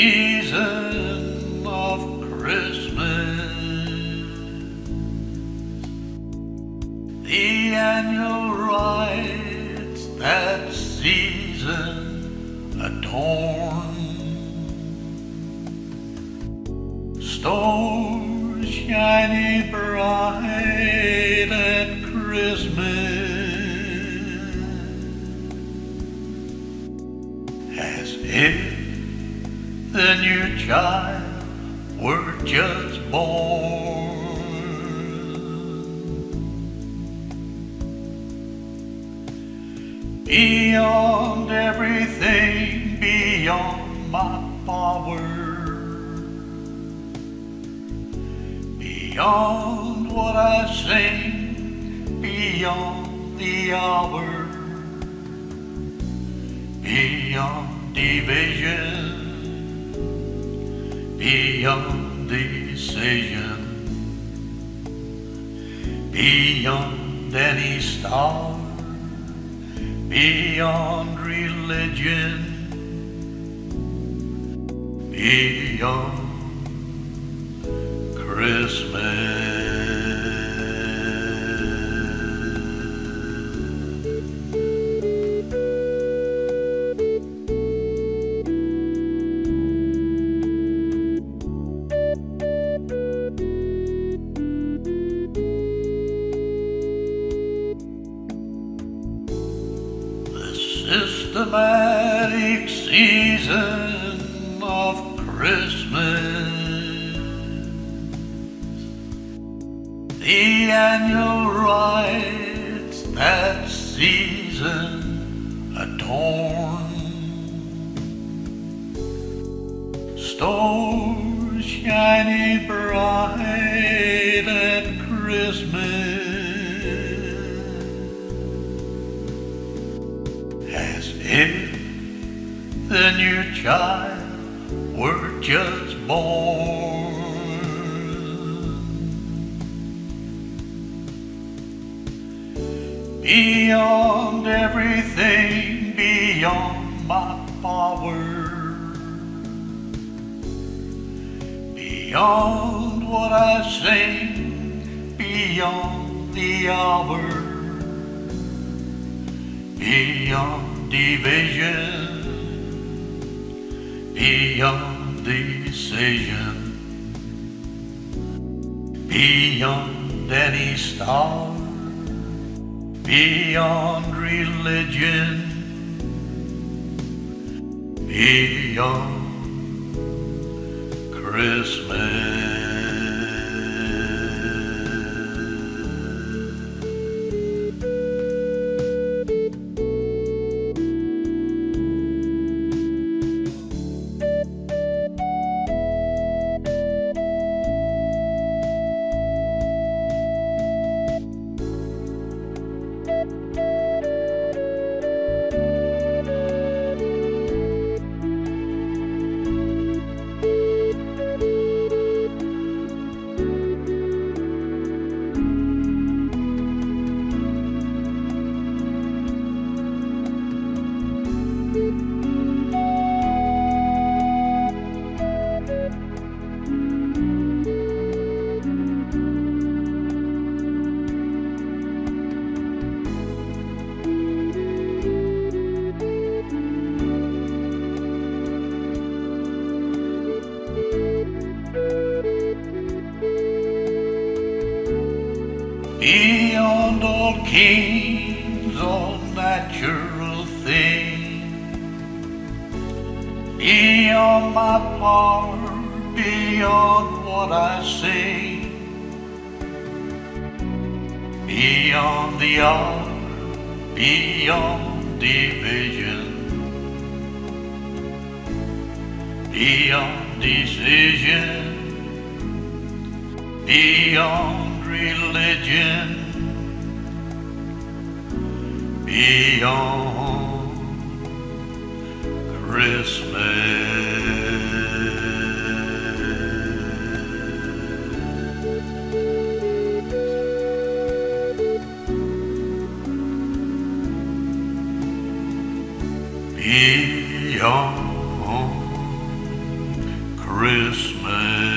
season of Christmas, the annual rites that season adorn, stars shining bright at Christmas, as if the new child were just born. Beyond everything, beyond my power, beyond what I sing, beyond the hour, beyond division, beyond decision, beyond any star, beyond religion, beyond Christmas. Systematic season of Christmas, the annual rites that season adorn, stars shining bright at Christmas, as if the new child were just born. Beyond everything, beyond my power, beyond what I sing, beyond the hour, beyond division, beyond decision, beyond any star, beyond religion, beyond Christmas. Beyond all kings, all natural things, beyond my power, beyond what I sing, beyond the hour, beyond division, beyond decision, beyond religion, beyond Christmas. Beyond Christmas.